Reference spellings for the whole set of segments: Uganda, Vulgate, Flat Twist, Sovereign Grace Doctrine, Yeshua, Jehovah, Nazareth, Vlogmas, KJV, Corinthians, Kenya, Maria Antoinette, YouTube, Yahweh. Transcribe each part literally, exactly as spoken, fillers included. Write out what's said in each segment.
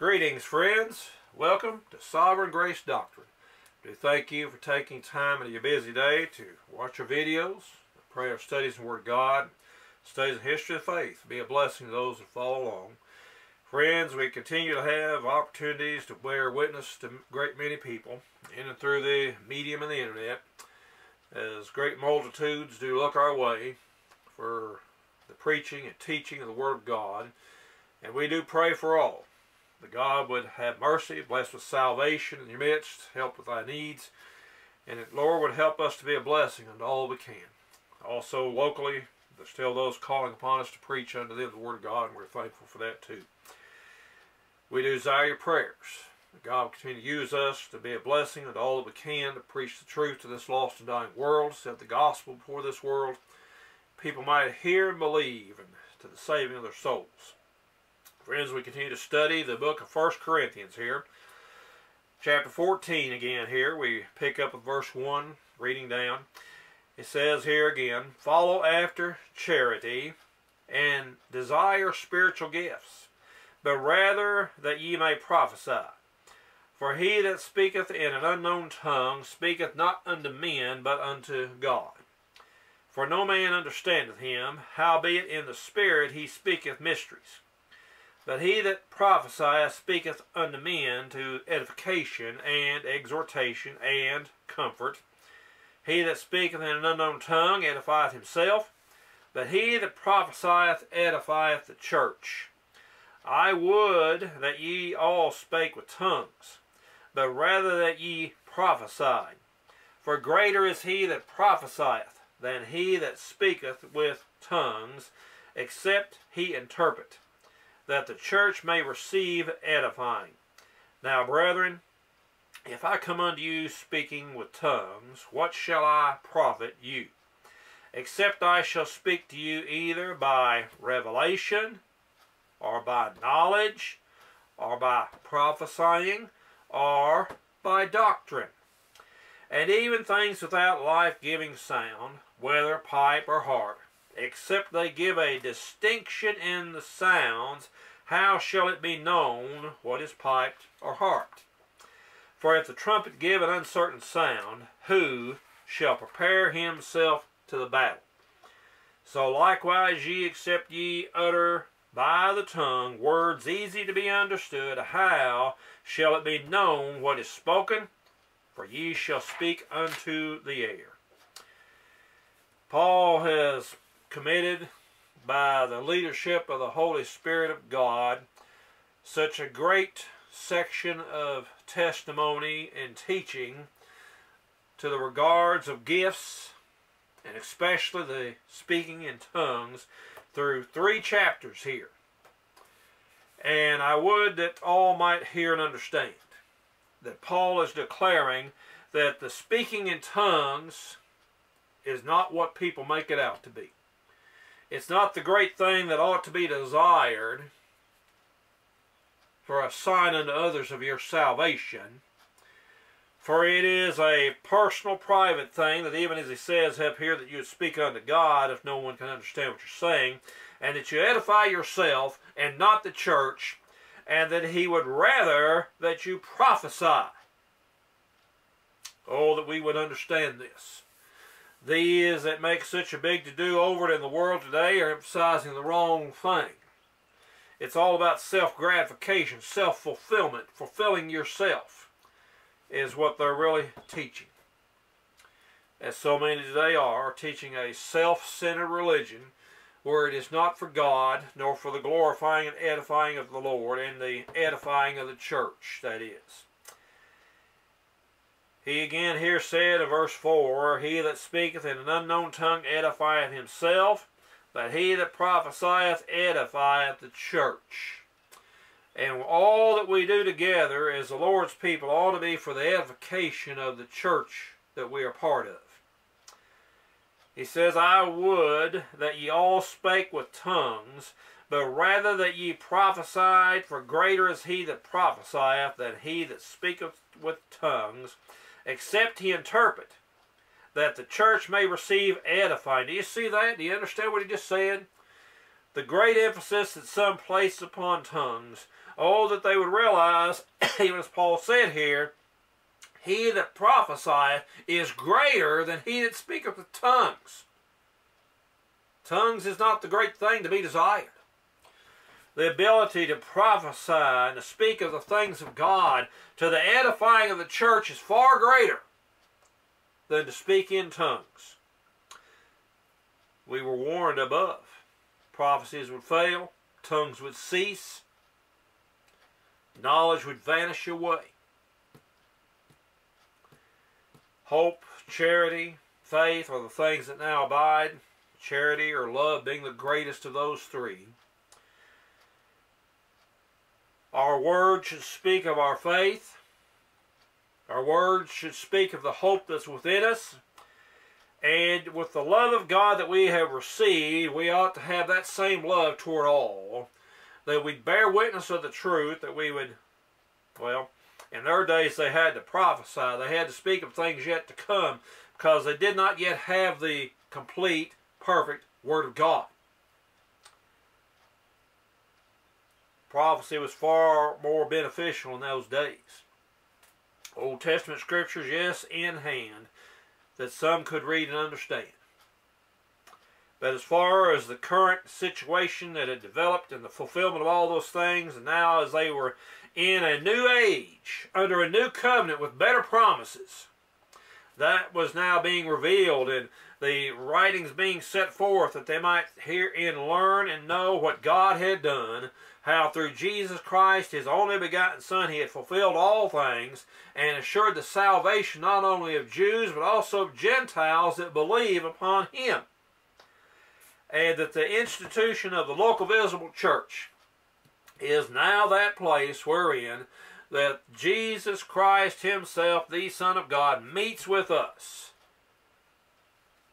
Greetings, friends. Welcome to Sovereign Grace Doctrine. I do thank you for taking time out of your busy day to watch our videos, pray our studies in the Word of God, studies in history of faith. Be a blessing to those that follow along. Friends, we continue to have opportunities to bear witness to a great many people in and through the medium and the internet, as great multitudes do look our way for the preaching and teaching of the Word of God. And we do pray for all, that God would have mercy, bless with salvation in your midst, help with thy needs, and that Lord would help us to be a blessing unto all we can. Also locally, there's still those calling upon us to preach unto them the Word of God, and we're thankful for that too. We do desire your prayers, that God will continue to use us to be a blessing unto all that we can, to preach the truth to this lost and dying world, set the gospel before this world, people might hear and believe, and to the saving of their souls. Friends, we continue to study the book of First Corinthians here. Chapter fourteen again here. We pick up at verse one, reading down. It says here again, follow after charity and desire spiritual gifts, but rather that ye may prophesy. For he that speaketh in an unknown tongue speaketh not unto men, but unto God. For no man understandeth him, howbeit in the Spirit he speaketh mysteries. But he that prophesieth speaketh unto men to edification and exhortation and comfort. He that speaketh in an unknown tongue edifieth himself, but he that prophesieth edifieth the church. I would that ye all spake with tongues, but rather that ye prophesied. For greater is he that prophesieth than he that speaketh with tongues, except he interpret, that the church may receive edifying. Now, brethren, if I come unto you speaking with tongues, what shall I profit you? Except I shall speak to you either by revelation, or by knowledge, or by prophesying, or by doctrine. And even things without life-giving sound, whether pipe or harp, except they give a distinction in the sounds, how shall it be known what is piped or harped? For if the trumpet give an uncertain sound, who shall prepare himself to the battle? So likewise ye, except ye utter by the tongue words easy to be understood, how shall it be known what is spoken? For ye shall speak unto the air. Paul has committed by the leadership of the Holy Spirit of God such a great section of testimony and teaching to the regards of gifts, and especially the speaking in tongues, through three chapters here. And I would that all might hear and understand that Paul is declaring that the speaking in tongues is not what people make it out to be. It's not the great thing that ought to be desired for a sign unto others of your salvation, for it is a personal, private thing that, even as he says up here, that you would speak unto God if no one can understand what you're saying, and that you edify yourself and not the church, and that he would rather that you prophesy. Oh, that we would understand this. These that make such a big to-do over it in the world today are emphasizing the wrong thing. It's all about self-gratification, self-fulfillment, fulfilling yourself is what they're really teaching. As so many today are, teaching a self-centered religion where it is not for God, nor for the glorifying and edifying of the Lord and the edifying of the church, that is. He again here said in verse four, he that speaketh in an unknown tongue edifieth himself, but he that prophesieth edifieth the church. And all that we do together as the Lord's people ought to be for the edification of the church that we are part of. He says, I would that ye all spake with tongues, but rather that ye prophesied, for greater is he that prophesieth than he that speaketh with tongues, except he interpret, that the church may receive edifying. Do you see that? Do you understand what he just said? The great emphasis that some placed upon tongues. Oh, that they would realize, even as Paul said here, he that prophesieth is greater than he that speaketh with tongues. Tongues is not the great thing to be desired. The ability to prophesy and to speak of the things of God to the edifying of the church is far greater than to speak in tongues. We were warned above. Prophecies would fail, tongues would cease, knowledge would vanish away. Hope, charity, faith are the things that now abide, charity or love being the greatest of those three. Our words should speak of our faith. Our words should speak of the hope that's within us. And with the love of God that we have received, we ought to have that same love toward all. That we bear witness of the truth, that we would, well, in their days they had to prophesy. They had to speak of things yet to come because they did not yet have the complete, perfect Word of God. Prophecy was far more beneficial in those days. Old Testament scriptures, yes, in hand, that some could read and understand. But as far as the current situation that had developed and the fulfillment of all those things, and now as they were in a new age, under a new covenant with better promises, that was now being revealed and the writings being set forth that they might herein learn and know what God had done, how through Jesus Christ, His only begotten Son, He had fulfilled all things and assured the salvation not only of Jews but also of Gentiles that believe upon Him. And that the institution of the local visible church is now that place wherein that Jesus Christ Himself, the Son of God, meets with us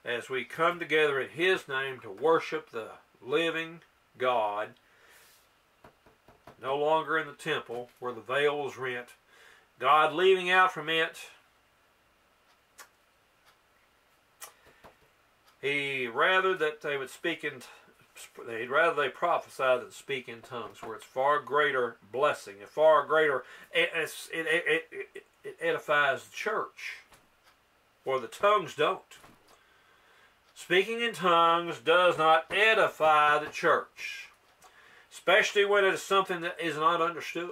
as we come together in His name to worship the living God, no longer in the temple where the veil was rent, God leaving out from it. He rather that they would speak in, he'd rather they prophesy than speak in tongues, where it's far greater blessing, a far greater, it, it, it, it edifies the church, where the tongues don't. Speaking in tongues does not edify the church, especially when it is something that is not understood.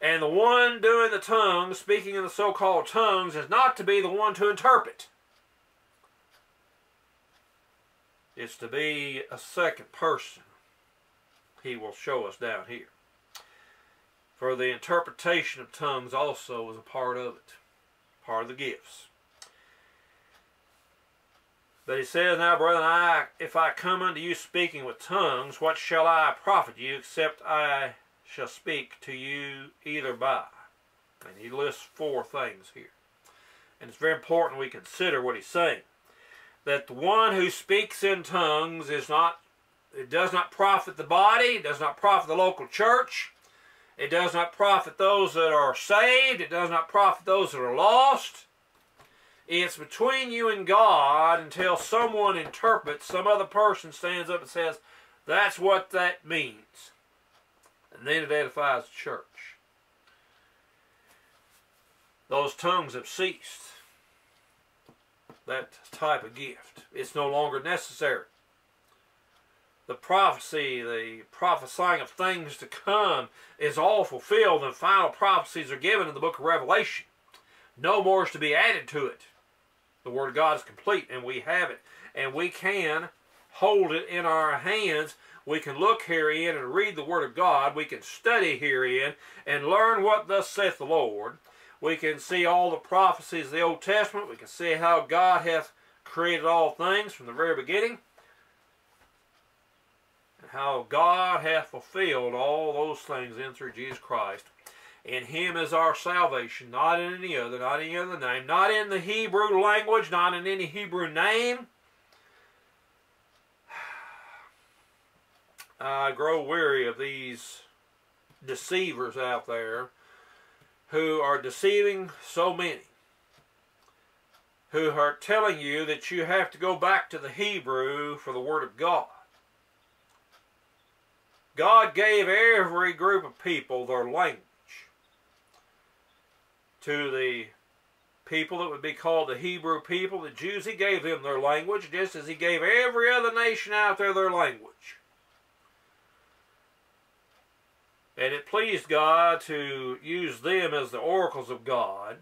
And the one doing the tongues, speaking in the so-called tongues, is not to be the one to interpret. It's to be a second person. He will show us down here. For the interpretation of tongues also is a part of it, part of the gifts. But he says, now, brethren, I, if I come unto you speaking with tongues, what shall I profit you, except I shall speak to you either by? And he lists four things here. And it's very important we consider what he's saying. That the one who speaks in tongues is not, it does not profit the body, it does not profit the local church, it does not profit those that are saved, it does not profit those that are lost. It's between you and God until someone interprets, some other person stands up and says, that's what that means. And then it edifies the church. Those tongues have ceased. That type of gift. It's no longer necessary. The prophecy, the prophesying of things to come is all fulfilled and final prophecies are given in the book of Revelation. No more is to be added to it. The Word of God is complete and we have it. And we can hold it in our hands. We can look herein and read the Word of God. We can study herein and learn what thus saith the Lord. We can see all the prophecies of the Old Testament. We can see how God hath created all things from the very beginning. And how God hath fulfilled all those things in through Jesus Christ. In Him is our salvation, not in any other, not in any other name, not in the Hebrew language, not in any Hebrew name. I grow weary of these deceivers out there who are deceiving so many, who are telling you that you have to go back to the Hebrew for the Word of God. God gave every group of people their language. To the people that would be called the Hebrew people, the Jews, he gave them their language, just as he gave every other nation out there their language. And it pleased God to use them as the oracles of God.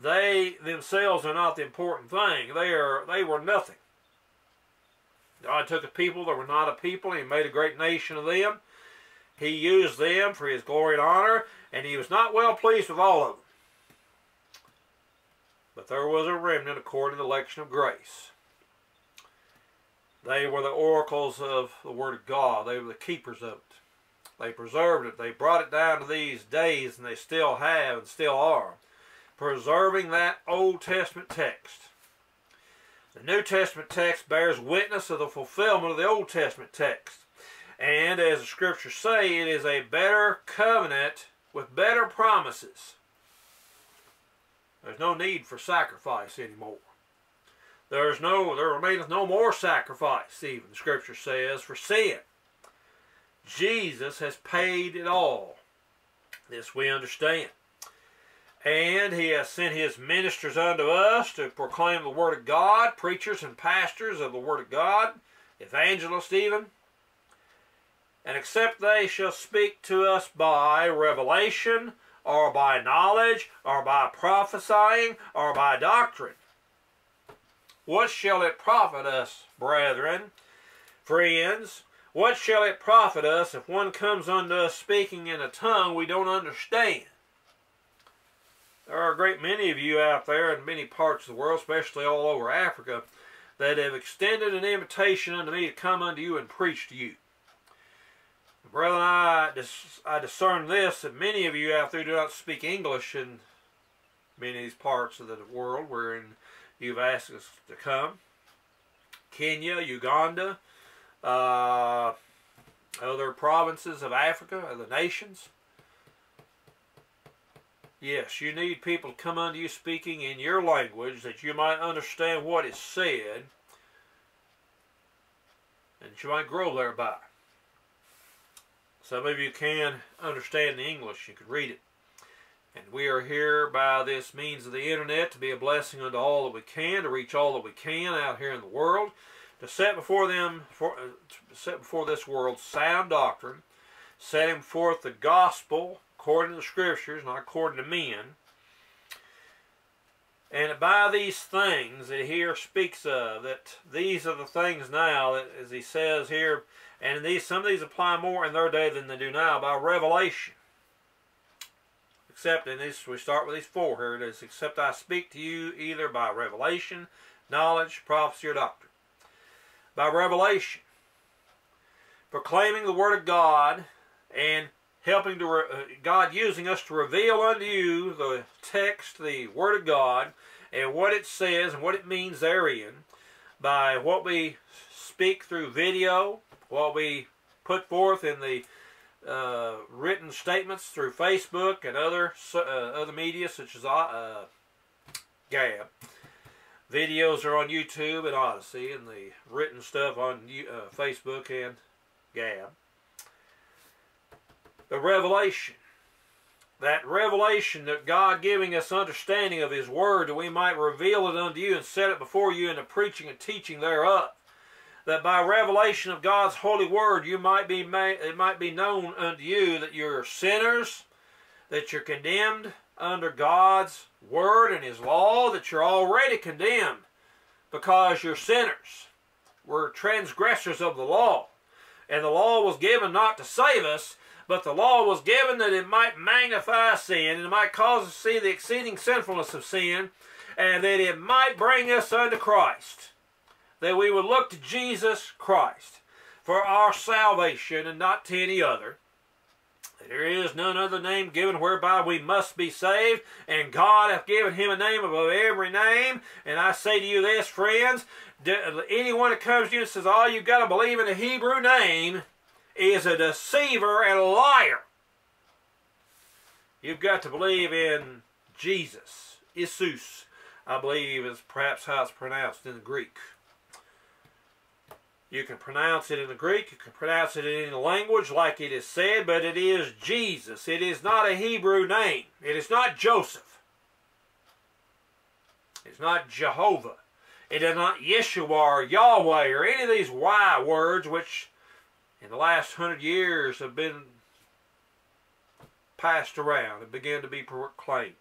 They themselves are not the important thing. They are, they were nothing. God took a people that were not a people, and he made a great nation of them. He used them for his glory and honor, and he was not well pleased with all of them. But there was a remnant according to the election of grace. They were the oracles of the Word of God. They were the keepers of it. They preserved it. They brought it down to these days, and they still have and still are, preserving that Old Testament text. The New Testament text bears witness of the fulfillment of the Old Testament text. And as the Scriptures say, it is a better covenant with better promises. There's no need for sacrifice anymore. There's no, there remaineth no more sacrifice, even, the Scripture says, for sin. Jesus has paid it all. This we understand. And he has sent his ministers unto us to proclaim the Word of God, preachers and pastors of the Word of God, evangelists even. And except they shall speak to us by revelation, or by knowledge, or by prophesying, or by doctrine, what shall it profit us, brethren, friends? What shall it profit us if one comes unto us speaking in a tongue we don't understand? There are a great many of you out there in many parts of the world, especially all over Africa, that have extended an invitation unto me to come unto you and preach to you. Brethren, I, dis I discern this, that many of you out there do not speak English in many of these parts of the world wherein you've asked us to come. Kenya, Uganda, uh, other provinces of Africa, other nations. Yes, you need people to come unto you speaking in your language that you might understand what is said and that you might grow thereby. Some of you can understand the English. You can read it. And we are here by this means of the internet to be a blessing unto all that we can, to reach all that we can out here in the world, to set before them, for, uh, to set before this world sound doctrine, setting forth the gospel according to the Scriptures, not according to men. And by these things that he here speaks of, that these are the things now, that, as he says here, and these, some of these apply more in their day than they do now, by revelation. Except, and this, we start with these four here, it is, except I speak to you either by revelation, knowledge, prophecy, or doctrine. By revelation, proclaiming the Word of God, and helping to re God using us to reveal unto you the text, the Word of God, and what it says and what it means therein, by what we speak through video, what we put forth in the uh, written statements through Facebook and other uh, other media such as uh, Gab. Videos are on YouTube and Odyssey, and the written stuff on uh, Facebook and Gab. The revelation, that revelation that God giving us understanding of his word, that we might reveal it unto you and set it before you in the preaching and teaching thereof, that by revelation of God's holy word you might be made, it might be known unto you that you're sinners, that you're condemned under God's word and his law, that you're already condemned because you're sinners. We're transgressors of the law, and the law was given not to save us, but the law was given that it might magnify sin, and it might cause us to see the exceeding sinfulness of sin, and that it might bring us unto Christ, that we would look to Jesus Christ for our salvation and not to any other. There is none other name given whereby we must be saved, and God hath given him a name above every name. And I say to you this, friends, anyone that comes to you and says, oh, you've got to believe in the Hebrew name, is a deceiver and a liar. You've got to believe in Jesus. Jesus, I believe, is perhaps how it's pronounced in the Greek. You can pronounce it in the Greek. You can pronounce it in any language like it is said, but it is Jesus. It is not a Hebrew name. It is not Joseph. It's not Jehovah. It is not Yeshua or Yahweh or any of these Y words which in the last hundred years have been passed around and began to be proclaimed.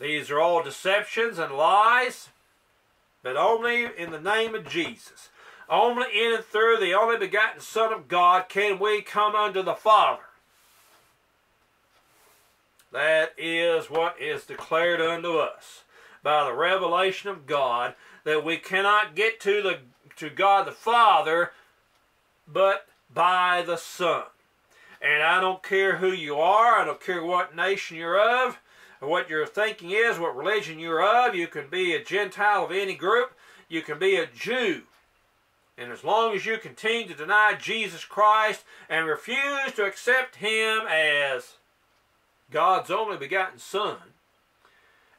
These are all deceptions and lies, but only in the name of Jesus. Only in and through the only begotten Son of God can we come unto the Father. That is what is declared unto us by the revelation of God, that we cannot get to, the, to God the Father but by the Son. And I don't care who you are, I don't care what nation you're of, or what your thinking is, what religion you're of. You can be a Gentile of any group, you can be a Jew. And as long as you continue to deny Jesus Christ and refuse to accept Him as God's only begotten Son,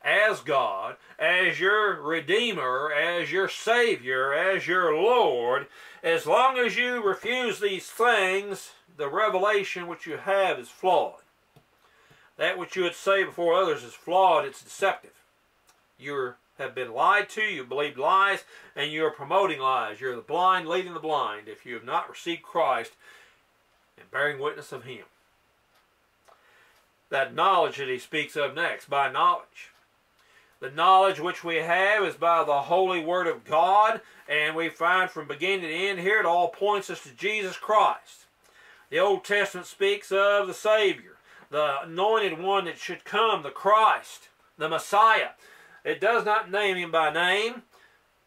as God, as your Redeemer, as your Savior, as your Lord, as long as you refuse these things, the revelation which you have is flawed. That which you would say before others is flawed, it's deceptive. You're have been lied to, you believed lies, and you are promoting lies. You're the blind leading the blind if you have not received Christ and bearing witness of Him. That knowledge that he speaks of next, by knowledge. The knowledge which we have is by the holy word of God, and we find from beginning to end here it all points us to Jesus Christ. The Old Testament speaks of the Savior, the anointed one that should come, the Christ, the Messiah. It does not name Him by name,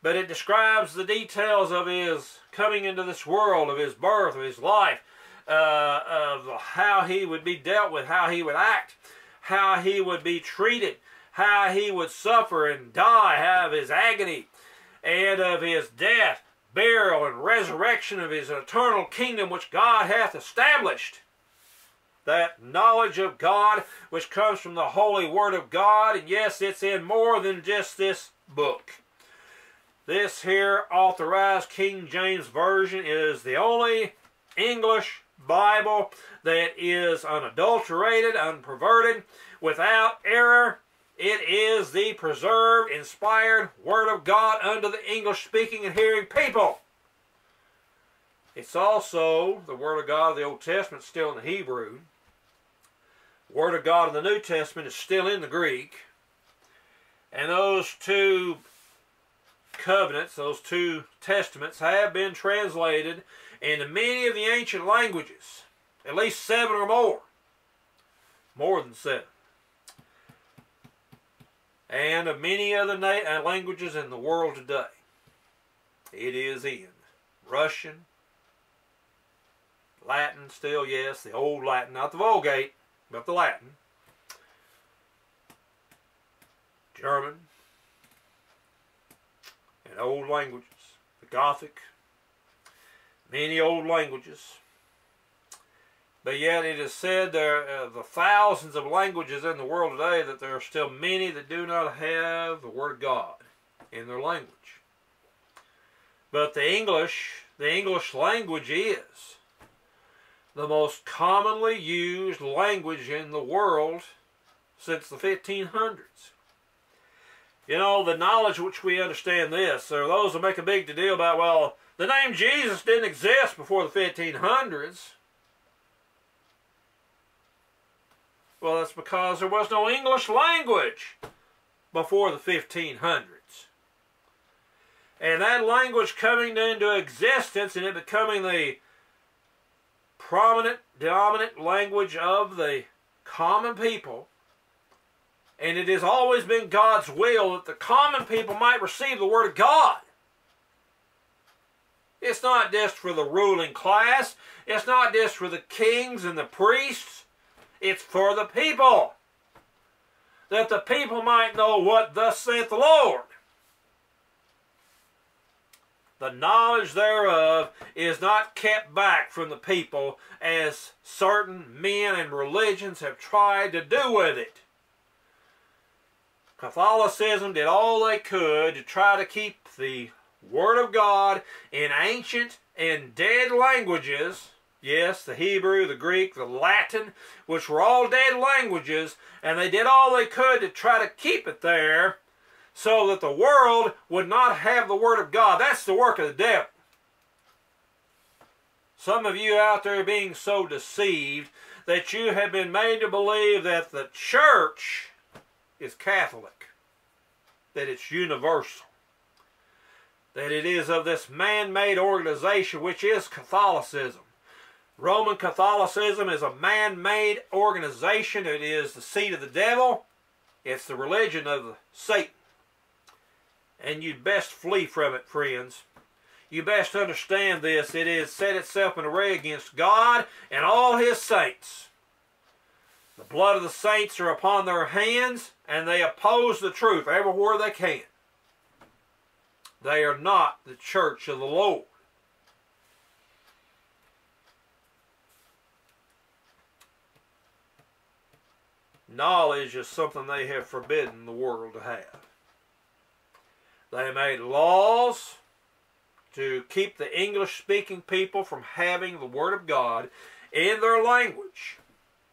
but it describes the details of His coming into this world, of His birth, of His life, uh, of how He would be dealt with, how He would act, how He would be treated, how He would suffer and die, have His agony, and of His death, burial, and resurrection of His eternal kingdom which God hath established. That knowledge of God which comes from the holy word of God. And yes, it's in more than just this book. This here authorized King James Version is the only English Bible that is unadulterated, unperverted, without error. It is the preserved, inspired word of God unto the English speaking and hearing people. It's also the word of God of the Old Testament, still in the Hebrew. Word of God in the New Testament is still in the Greek. And those two covenants, those two testaments, have been translated into many of the ancient languages. At least seven or more. More than seven. And of many other na languages in the world today. It is in Russian, Latin still, yes, the old Latin, not the Vulgate, but the Latin. German, and old languages, the Gothic, many old languages. But yet it is said there are the thousands of languages in the world today that there are still many that do not have the Word of God in their language. But the English, the English language is the most commonly used language in the world since the fifteen hundreds. You know, the knowledge which we understand this, there are those that make a big deal about, well, the name Jesus didn't exist before the fifteen hundreds. Well, that's because there was no English language before the fifteen hundreds. And that language coming into existence and it becoming the prominent, dominant language of the common people, and it has always been God's will that the common people might receive the Word of God. It's not just for the ruling class, it's not just for the kings and the priests, it's for the people, that the people might know what thus saith the Lord. The knowledge thereof is not kept back from the people as certain men and religions have tried to do with it. Catholicism did all they could to try to keep the Word of God in ancient and dead languages, yes, the Hebrew, the Greek, the Latin, which were all dead languages, and they did all they could to try to keep it there so that the world would not have the Word of God. That's the work of the devil. Some of you out there being so deceived that you have been made to believe that the church is Catholic, that it's universal, that it is of this man-made organization, which is Catholicism. Roman Catholicism is a man-made organization. It is the seat of the devil. It's the religion of Satan. And you'd best flee from it, friends. You best understand this. It has set itself in array against God and all His saints. The blood of the saints are upon their hands, and they oppose the truth everywhere they can. They are not the church of the Lord. Knowledge is something they have forbidden the world to have. They made laws to keep the English-speaking people from having the Word of God in their language.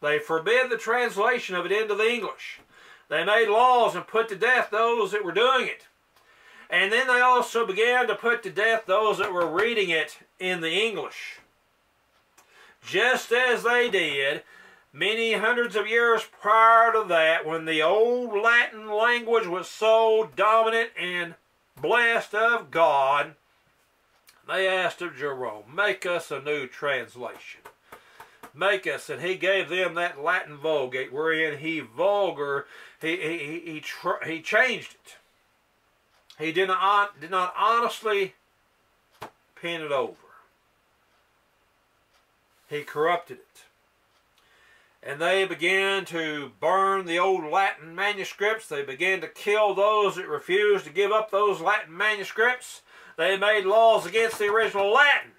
They forbid the translation of it into the English. They made laws and put to death those that were doing it. And then they also began to put to death those that were reading it in the English. Just as they did many hundreds of years prior to that, when the old Latin language was so dominant and blessed of God, they asked of Jerome, make us a new translation. Make us, and he gave them that Latin Vulgate, wherein he vulgar, he, he, he, he, tr he changed it. He did not, did not honestly pen it over. He corrupted it. And they began to burn the old Latin manuscripts. They began to kill those that refused to give up those Latin manuscripts. They made laws against the original Latin.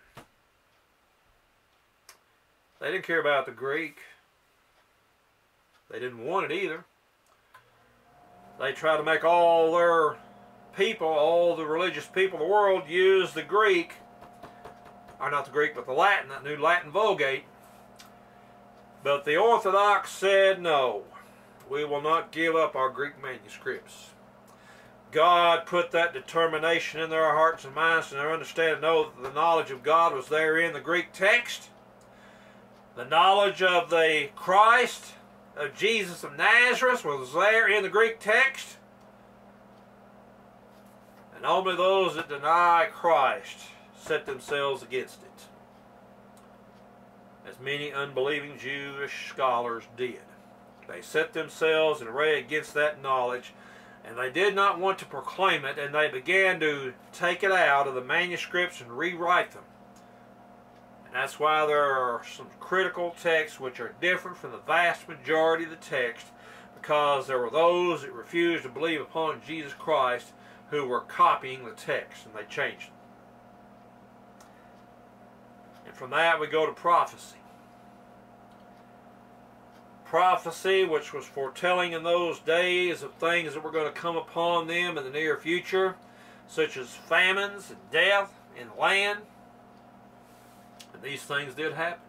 They didn't care about the Greek. They didn't want it either. They tried to make all their people, all the religious people of the world, use the Greek, or not the Greek, but the Latin, that new Latin Vulgate. But the Orthodox said, no, we will not give up our Greek manuscripts. God put that determination in their hearts and minds and their understanding, know that the knowledge of God was there in the Greek text. The knowledge of the Christ, of Jesus of Nazareth, was there in the Greek text. And only those that deny Christ set themselves against it, as many unbelieving Jewish scholars did. They set themselves in array against that knowledge, and they did not want to proclaim it, and they began to take it out of the manuscripts and rewrite them. And that's why there are some critical texts which are different from the vast majority of the text, because there were those that refused to believe upon Jesus Christ who were copying the text, and they changed it. From that we go to prophecy. Prophecy, which was foretelling in those days of things that were going to come upon them in the near future, such as famines and death and land. And these things did happen.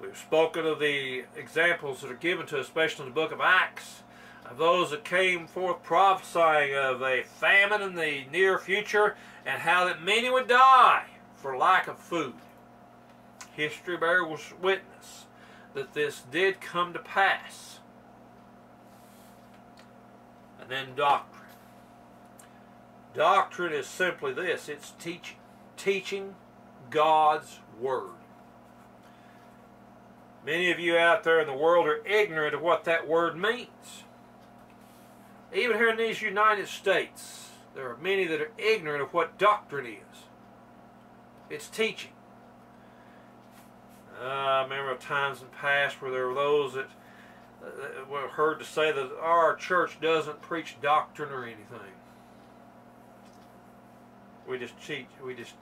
We've spoken of the examples that are given to us, especially in the book of Acts, of those that came forth prophesying of a famine in the near future and how that many would die for lack of food. History bears witness that this did come to pass. And then doctrine. Doctrine is simply this. It's teaching. Teaching God's Word. Many of you out there in the world are ignorant of what that word means. Even here in these United States, there are many that are ignorant of what doctrine is. It's teaching. Uh, I remember times in the past where there were those that, that were heard to say that our church doesn't preach doctrine or anything. We just teach. We just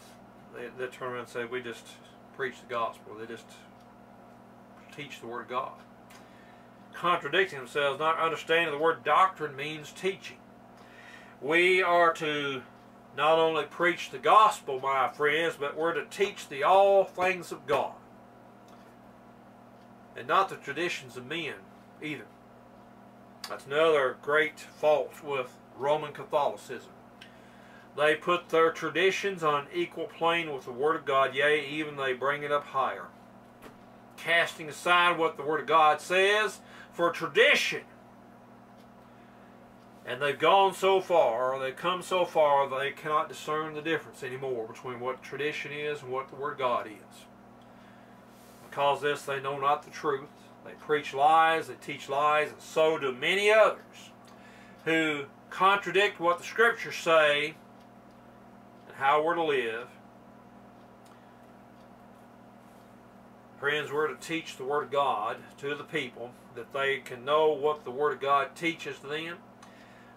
they, they turn around and say we just preach the gospel. They just teach the Word of God, contradicting themselves, not understanding the word doctrine means teaching. We are to not only preach the gospel, my friends, but we're to teach the all things of God. And not the traditions of men either. That's another great fault with Roman Catholicism. They put their traditions on an equal plane with the Word of God, yea, even they bring it up higher, casting aside what the Word of God says for tradition. And they've gone so far, or they've come so far, they cannot discern the difference anymore between what tradition is and what the Word of God is. Because of this, they know not the truth. They preach lies, they teach lies, and so do many others who contradict what the Scriptures say and how we're to live. Friends, we're to teach the Word of God to the people that they can know what the Word of God teaches to them.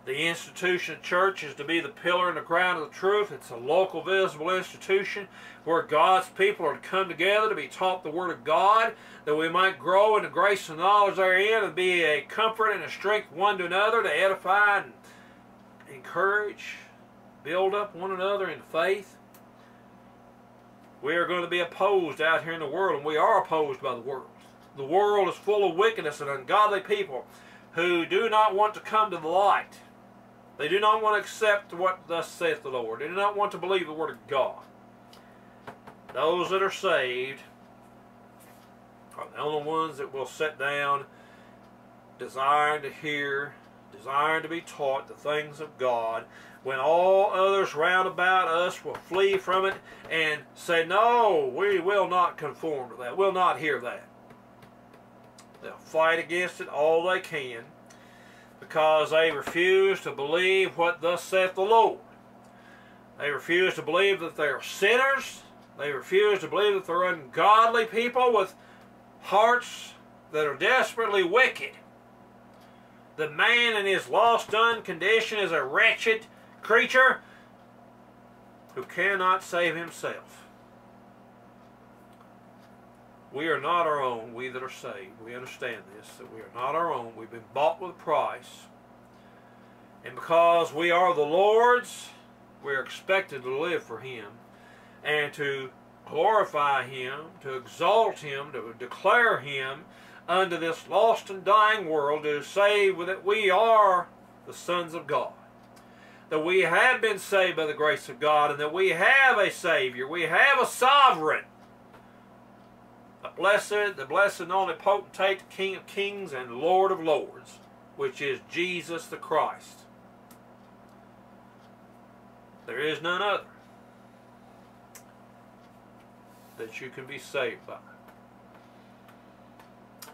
The institution of church is to be the pillar and the ground of the truth. It's a local, visible institution where God's people are to come together to be taught the Word of God, that we might grow in the grace and knowledge therein, and be a comfort and a strength one to another, to edify and encourage, build up one another in faith. We are going to be opposed out here in the world, and we are opposed by the world. The world is full of wickedness and ungodly people who do not want to come to the light. They do not want to accept what thus saith the Lord. They do not want to believe the Word of God. Those that are saved are the only ones that will sit down, desiring to hear, desiring to be taught the things of God, when all others round about us will flee from it and say, no, we will not conform to that. We'll not hear that. They'll fight against it all they can, because they refuse to believe what thus saith the Lord. They refuse to believe that they are sinners. They refuse to believe that they're ungodly people with hearts that are desperately wicked. The man in his lost, done condition is a wretched creature who cannot save himself. We are not our own, we that are saved. We understand this, that we are not our own. We've been bought with a price. And because we are the Lord's, we are expected to live for Him and to glorify Him, to exalt Him, to declare Him unto this lost and dying world, to say that we are the sons of God, that we have been saved by the grace of God, and that we have a Savior, we have a Sovereign, the blessed, the blessed and only potentate, the King of kings and Lord of lords, which is Jesus the Christ. There is none other that you can be saved by.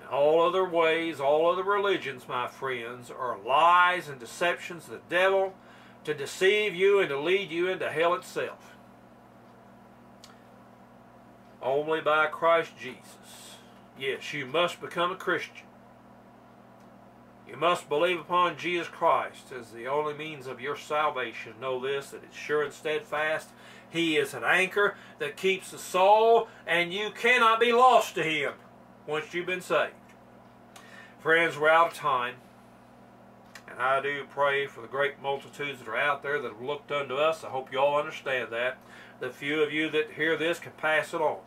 And all other ways, all other religions, my friends, are lies and deceptions of the devil to deceive you and to lead you into hell itself. Only by Christ Jesus. Yes, you must become a Christian. You must believe upon Jesus Christ as the only means of your salvation. Know this, that it's sure and steadfast. He is an anchor that keeps the soul, and you cannot be lost to Him once you've been saved. Friends, we're out of time. And I do pray for the great multitudes that are out there that have looked unto us. I hope you all understand that. The few of you that hear this can pass it on.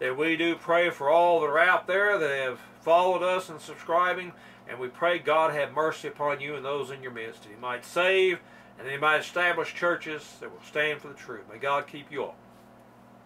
That we do pray for all that are out there that have followed us and subscribing, and we pray God have mercy upon you and those in your midst, that He might save and that He might establish churches that will stand for the truth. May God keep you all.